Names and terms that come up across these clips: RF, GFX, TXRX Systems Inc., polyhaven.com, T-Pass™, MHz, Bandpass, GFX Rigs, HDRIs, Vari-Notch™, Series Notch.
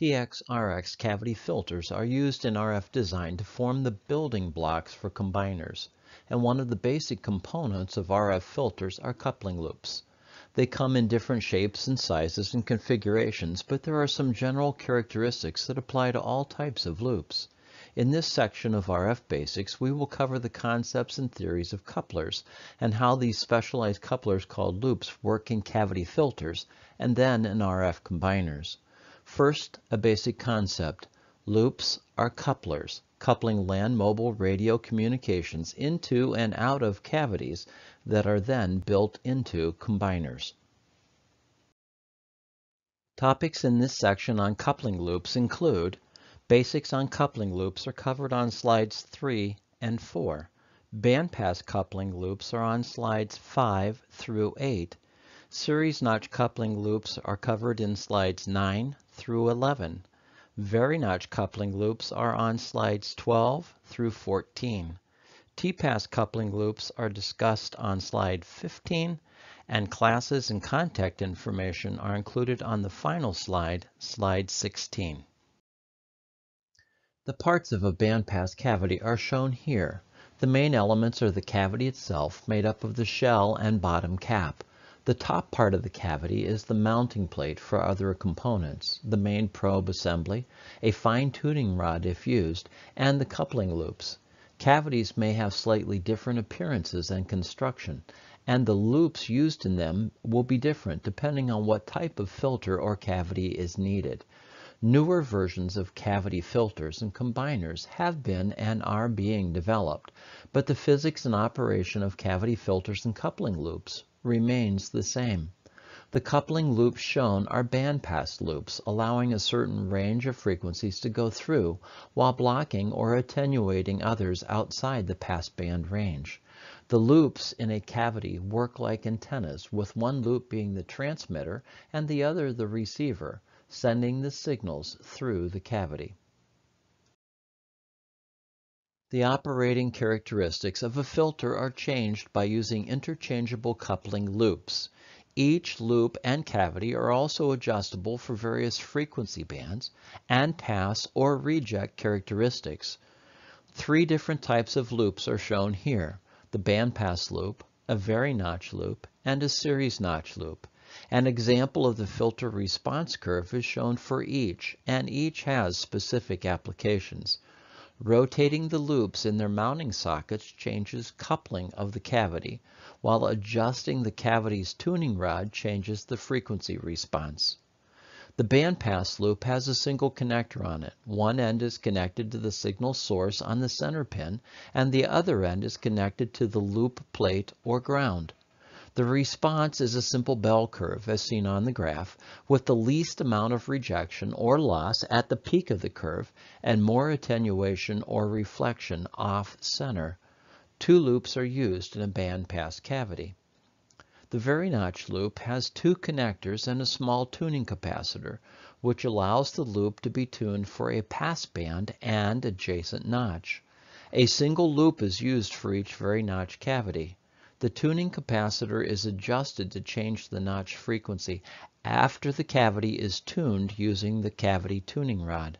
TXRX cavity filters are used in RF design to form the building blocks for combiners, and one of the basic components of RF filters are coupling loops. They come in different shapes and sizes and configurations, but there are some general characteristics that apply to all types of loops. In this section of RF Basics, we will cover the concepts and theories of couplers and how these specialized couplers called loops work in cavity filters and then in RF combiners. First, a basic concept. Loops are couplers, coupling land mobile radio communications into and out of cavities that are then built into combiners. Topics in this section on coupling loops include: basics on coupling loops are covered on slides 3 and 4. Bandpass coupling loops are on slides 5 through 8. Series notch coupling loops are covered in slides 9 through 11. Vari-Notch coupling loops are on slides 12 through 14. T-Pass coupling loops are discussed on slide 15, and classes and contact information are included on the final slide, slide 16. The parts of a bandpass cavity are shown here. The main elements are the cavity itself, made up of the shell and bottom cap. The top part of the cavity is the mounting plate for other components, the main probe assembly, a fine-tuning rod if used, and the coupling loops. Cavities may have slightly different appearances and construction, and the loops used in them will be different depending on what type of filter or cavity is needed. Newer versions of cavity filters and combiners have been and are being developed, but the physics and operation of cavity filters and coupling loops remains the same. The coupling loops shown are bandpass loops, allowing a certain range of frequencies to go through while blocking or attenuating others outside the passband range. The loops in a cavity work like antennas, with one loop being the transmitter and the other the receiver, sending the signals through the cavity. The operating characteristics of a filter are changed by using interchangeable coupling loops. Each loop and cavity are also adjustable for various frequency bands and pass or reject characteristics. Three different types of loops are shown here: the bandpass loop, a vari-notch loop, and a series notch loop. An example of the filter response curve is shown for each, and each has specific applications. Rotating the loops in their mounting sockets changes coupling of the cavity, while adjusting the cavity's tuning rod changes the frequency response. The bandpass loop has a single connector on it. One end is connected to the signal source on the center pin, and the other end is connected to the loop plate or ground. The response is a simple bell curve as seen on the graph, with the least amount of rejection or loss at the peak of the curve and more attenuation or reflection off center. Two loops are used in a bandpass cavity. The vari-notch loop has two connectors and a small tuning capacitor, which allows the loop to be tuned for a passband and adjacent notch. A single loop is used for each vari-notch cavity. The tuning capacitor is adjusted to change the notch frequency after the cavity is tuned using the cavity tuning rod.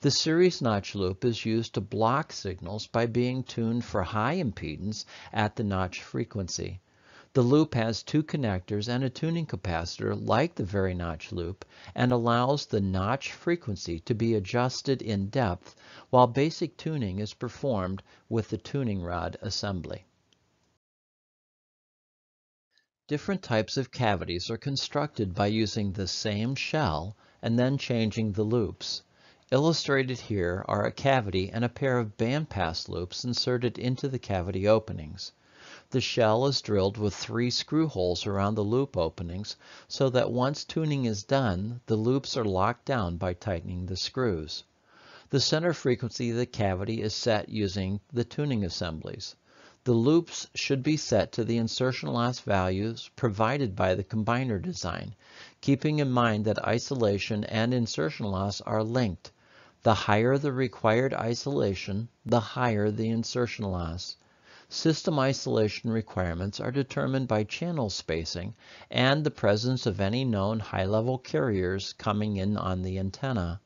The series notch loop is used to block signals by being tuned for high impedance at the notch frequency. The loop has two connectors and a tuning capacitor like the vari-notch loop, and allows the notch frequency to be adjusted in depth while basic tuning is performed with the tuning rod assembly. Different types of cavities are constructed by using the same shell and then changing the loops. Illustrated here are a cavity and a pair of bandpass loops inserted into the cavity openings. The shell is drilled with 3 screw holes around the loop openings so that once tuning is done, the loops are locked down by tightening the screws. The center frequency of the cavity is set using the tuning assemblies. The loops should be set to the insertion loss values provided by the combiner design, keeping in mind that isolation and insertion loss are linked. The higher the required isolation, the higher the insertion loss. System isolation requirements are determined by channel spacing and the presence of any known high-level carriers coming in on the antenna.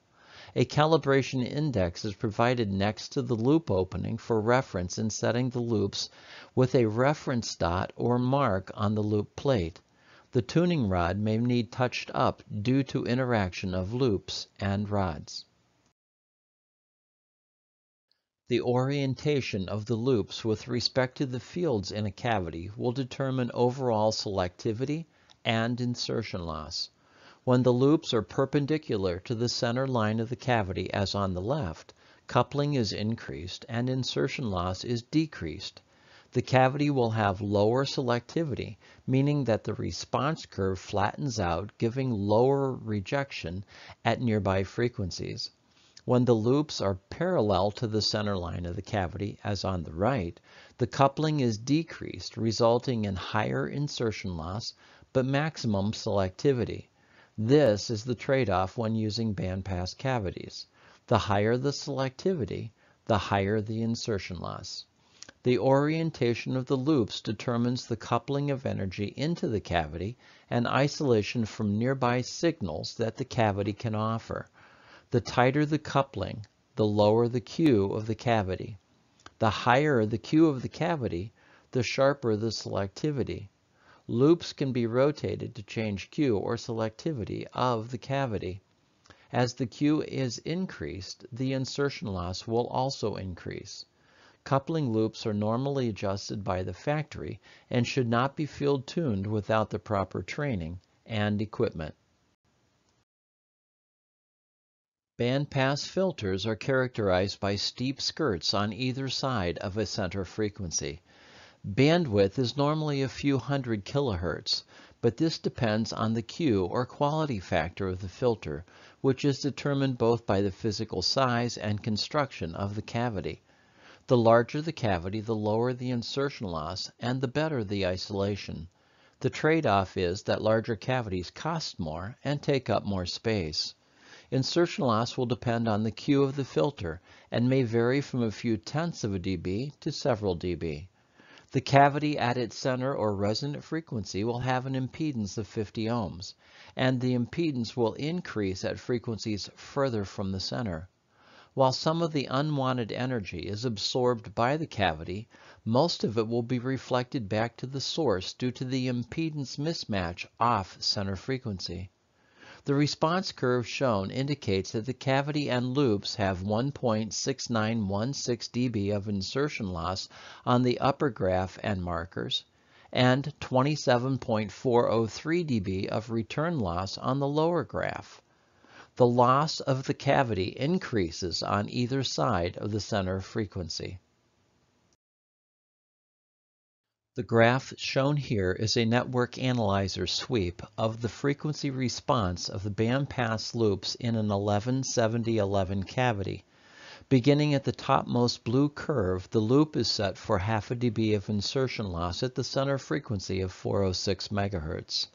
A calibration index is provided next to the loop opening for reference in setting the loops with a reference dot or mark on the loop plate. The tuning rod may need touched up due to interaction of loops and rods. The orientation of the loops with respect to the fields in a cavity will determine overall selectivity and insertion loss. When the loops are perpendicular to the center line of the cavity, as on the left, coupling is increased and insertion loss is decreased. The cavity will have lower selectivity, meaning that the response curve flattens out, giving lower rejection at nearby frequencies. When the loops are parallel to the center line of the cavity, as on the right, the coupling is decreased, resulting in higher insertion loss, but maximum selectivity. This is the trade-off when using bandpass cavities. The higher the selectivity, the higher the insertion loss. The orientation of the loops determines the coupling of energy into the cavity and isolation from nearby signals that the cavity can offer. The tighter the coupling, the lower the Q of the cavity. The higher the Q of the cavity, the sharper the selectivity. Loops can be rotated to change Q or selectivity of the cavity. As the Q is increased, the insertion loss will also increase. Coupling loops are normally adjusted by the factory and should not be field-tuned without the proper training and equipment. Bandpass filters are characterized by steep skirts on either side of a center frequency. Bandwidth is normally a few hundred kilohertz, but this depends on the Q or quality factor of the filter, which is determined both by the physical size and construction of the cavity. The larger the cavity, the lower the insertion loss and the better the isolation. The trade-off is that larger cavities cost more and take up more space. Insertion loss will depend on the Q of the filter and may vary from a few tenths of a dB to several dB. The cavity at its center or resonant frequency will have an impedance of 50 ohms, and the impedance will increase at frequencies further from the center. While some of the unwanted energy is absorbed by the cavity, most of it will be reflected back to the source due to the impedance mismatch off center frequency. The response curve shown indicates that the cavity and loops have 1.6916 dB of insertion loss on the upper graph and markers, and 27.403 dB of return loss on the lower graph. The loss of the cavity increases on either side of the center frequency. The graph shown here is a network analyzer sweep of the frequency response of the bandpass loops in an 11/70/11 cavity. Beginning at the topmost blue curve, the loop is set for half a dB of insertion loss at the center frequency of 406 MHz.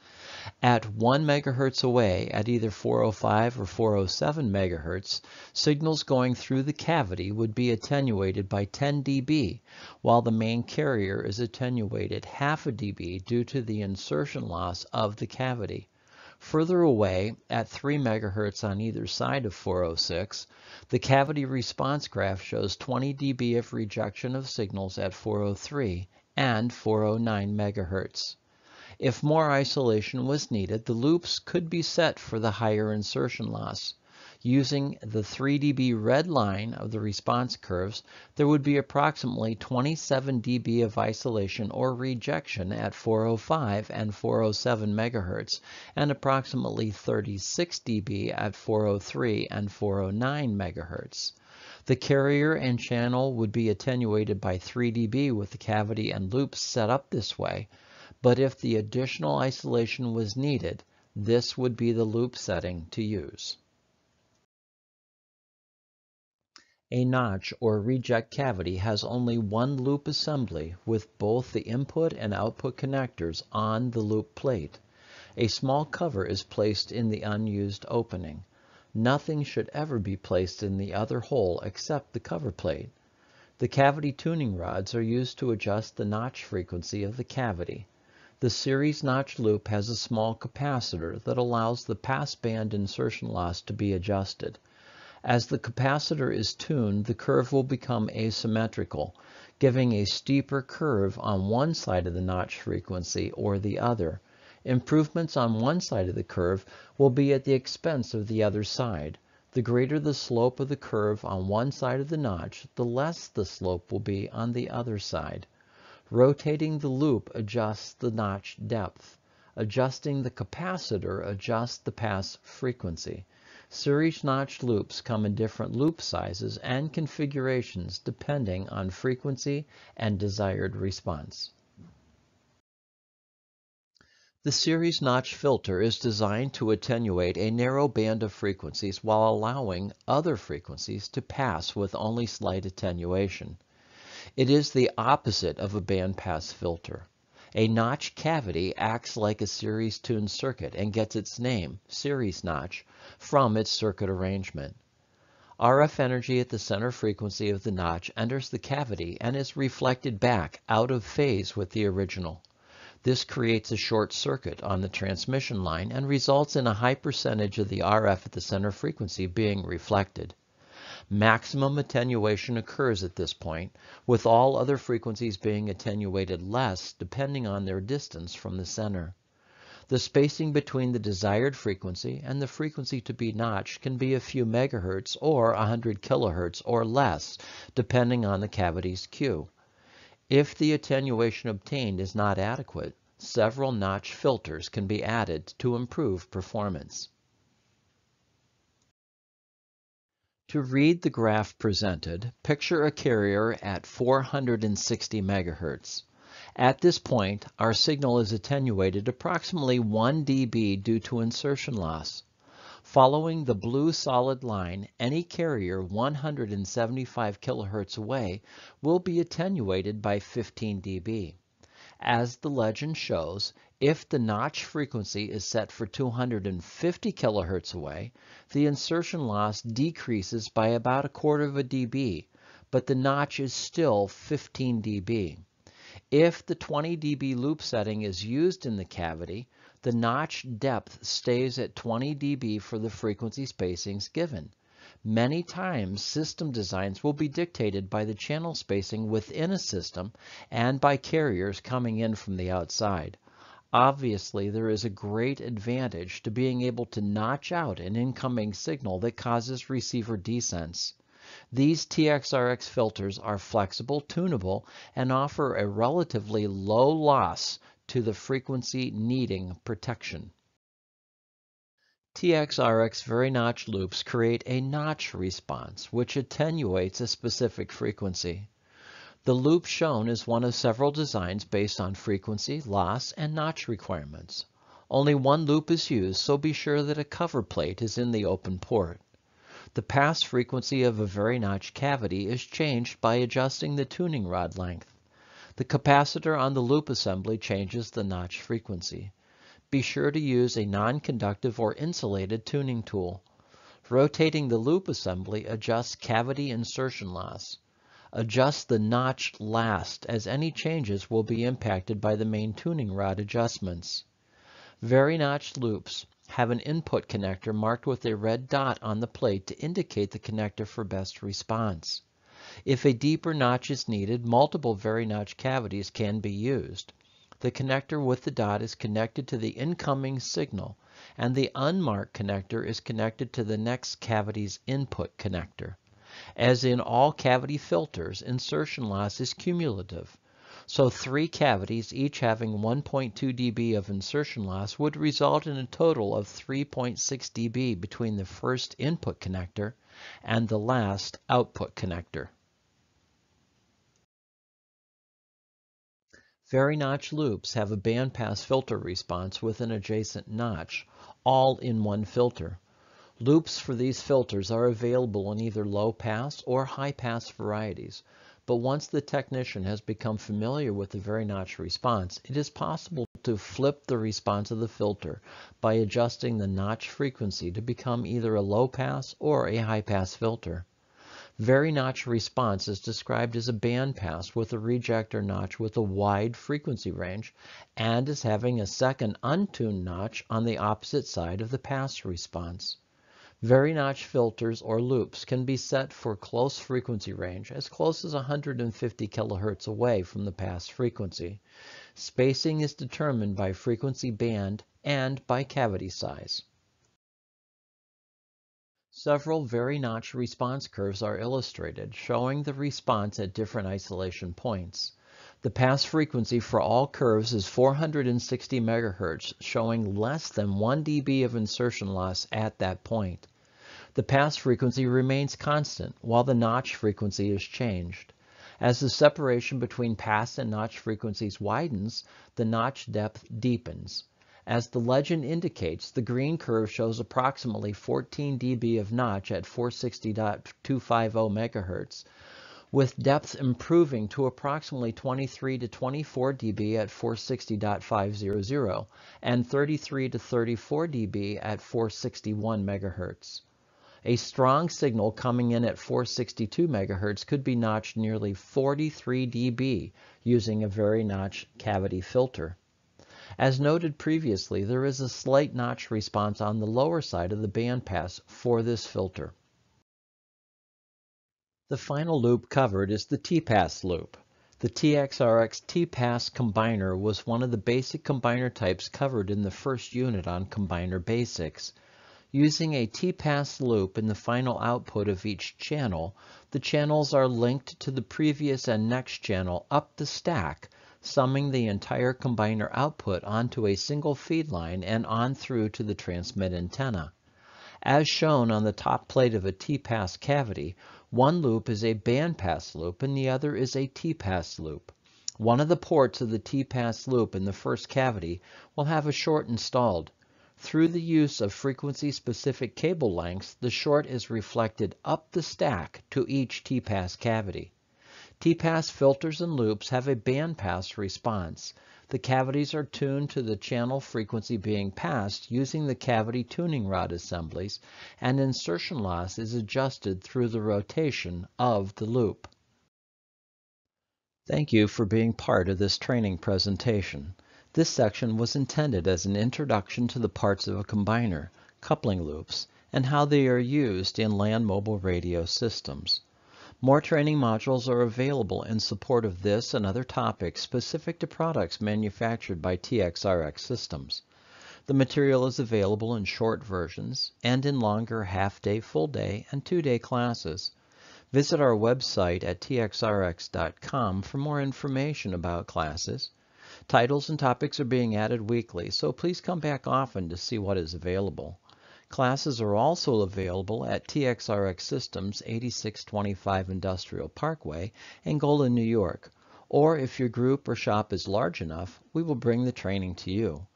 At 1 MHz away, at either 405 or 407 MHz, signals going through the cavity would be attenuated by 10 dB, while the main carrier is attenuated half a dB due to the insertion loss of the cavity. Further away, at 3 MHz on either side of 406, the cavity response graph shows 20 dB of rejection of signals at 403 and 409 MHz. If more isolation was needed, the loops could be set for the higher insertion loss. Using the 3 dB red line of the response curves, there would be approximately 27 dB of isolation or rejection at 405 and 407 MHz, and approximately 36 dB at 403 and 409 MHz. The carrier and channel would be attenuated by 3 dB with the cavity and loops set up this way, but if the additional isolation was needed, this would be the loop setting to use. A notch or reject cavity has only one loop assembly with both the input and output connectors on the loop plate. A small cover is placed in the unused opening. Nothing should ever be placed in the other hole except the cover plate. The cavity tuning rods are used to adjust the notch frequency of the cavity. The series notch loop has a small capacitor that allows the passband insertion loss to be adjusted. As the capacitor is tuned, the curve will become asymmetrical, giving a steeper curve on one side of the notch frequency or the other. Improvements on one side of the curve will be at the expense of the other side. The greater the slope of the curve on one side of the notch, the less the slope will be on the other side. Rotating the loop adjusts the notch depth. Adjusting the capacitor adjusts the pass frequency. Series notch loops come in different loop sizes and configurations depending on frequency and desired response. The series notch filter is designed to attenuate a narrow band of frequencies while allowing other frequencies to pass with only slight attenuation. It is the opposite of a bandpass filter. A notch cavity acts like a series-tuned circuit and gets its name, series notch, from its circuit arrangement. RF energy at the center frequency of the notch enters the cavity and is reflected back out of phase with the original. This creates a short circuit on the transmission line and results in a high percentage of the RF at the center frequency being reflected. Maximum attenuation occurs at this point, with all other frequencies being attenuated less depending on their distance from the center. The spacing between the desired frequency and the frequency to be notched can be a few megahertz or 100 kilohertz or less, depending on the cavity's Q. If the attenuation obtained is not adequate, several notch filters can be added to improve performance. To read the graph presented, picture a carrier at 460 MHz. At this point, our signal is attenuated approximately 1 dB due to insertion loss. Following the blue solid line, any carrier 175 kHz away will be attenuated by 15 dB. As the legend shows, if the notch frequency is set for 250 kHz away, the insertion loss decreases by about 1/4 of a dB, but the notch is still 15 dB. If the 20 dB loop setting is used in the cavity, the notch depth stays at 20 dB for the frequency spacings given. Many times, system designs will be dictated by the channel spacing within a system and by carriers coming in from the outside. Obviously, there is a great advantage to being able to notch out an incoming signal that causes receiver descents. These TXRX filters are flexible, tunable, and offer a relatively low loss to the frequency needing protection. TXRX Vari-Notch loops create a notch response, which attenuates a specific frequency. The loop shown is one of several designs based on frequency, loss, and notch requirements. Only one loop is used, so be sure that a cover plate is in the open port. The pass frequency of a Vari-Notch cavity is changed by adjusting the tuning rod length. The capacitor on the loop assembly changes the notch frequency. Be sure to use a non-conductive or insulated tuning tool. Rotating the loop assembly adjusts cavity insertion loss. Adjust the notch last, as any changes will be impacted by the main tuning rod adjustments. Vari-Notch loops have an input connector marked with a red dot on the plate to indicate the connector for best response. If a deeper notch is needed, multiple Vari-Notch cavities can be used. The connector with the dot is connected to the incoming signal, and the unmarked connector is connected to the next cavity's input connector. As in all cavity filters, insertion loss is cumulative, so 3 cavities, each having 1.2 dB of insertion loss, would result in a total of 3.6 dB between the first input connector and the last output connector. Vari-Notch loops have a bandpass filter response with an adjacent notch, all in one filter. Loops for these filters are available in either low pass or high pass varieties, but once the technician has become familiar with the Vari-Notch response, it is possible to flip the response of the filter by adjusting the notch frequency to become either a low pass or a high pass filter. Vari-Notch response is described as a bandpass with a rejector notch with a wide frequency range and as having a second untuned notch on the opposite side of the pass response. Vari-Notch filters or loops can be set for close frequency range, as close as 150 kHz away from the pass frequency. Spacing is determined by frequency band and by cavity size. Several Vari-Notch response curves are illustrated, showing the response at different isolation points. The pass frequency for all curves is 460 MHz, showing less than 1 dB of insertion loss at that point. The pass frequency remains constant, while the notch frequency is changed. As the separation between pass and notch frequencies widens, the notch depth deepens. As the legend indicates, the green curve shows approximately 14 dB of notch at 460.250 MHz, with depth improving to approximately 23 to 24 dB at 460.500 and 33 to 34 dB at 461 MHz. A strong signal coming in at 462 MHz could be notched nearly 43 dB using a Vari-Notch cavity filter. As noted previously, there is a slight notch response on the lower side of the bandpass for this filter. The final loop covered is the T-Pass loop. The TXRX T-Pass combiner was one of the basic combiner types covered in the first unit on Combiner Basics. Using a T-Pass loop in the final output of each channel, the channels are linked to the previous and next channel up the stack, summing the entire combiner output onto a single feed line and on through to the transmit antenna. As shown on the top plate of a T-Pass cavity, one loop is a bandpass loop and the other is a T-Pass loop. One of the ports of the T-Pass loop in the first cavity will have a short installed. Through the use of frequency-specific cable lengths, the short is reflected up the stack to each T-Pass cavity. T-Pass filters and loops have a bandpass response. The cavities are tuned to the channel frequency being passed using the cavity tuning rod assemblies, and insertion loss is adjusted through the rotation of the loop. Thank you for being part of this training presentation. This section was intended as an introduction to the parts of a combiner, coupling loops, and how they are used in land mobile radio systems. More training modules are available in support of this and other topics specific to products manufactured by TXRX Systems. The material is available in short versions and in longer half-day, full-day, and two-day classes. Visit our website at txrx.com for more information about classes. Titles and topics are being added weekly, so please come back often to see what is available. Classes are also available at TXRX Systems, 8625 Industrial Parkway, Angola, New York. Or if your group or shop is large enough, we will bring the training to you.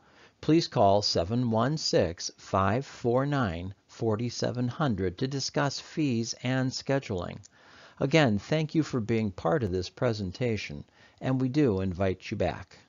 Please call 716-549-4700 to discuss fees and scheduling. Again, thank you for being part of this presentation, and we do invite you back.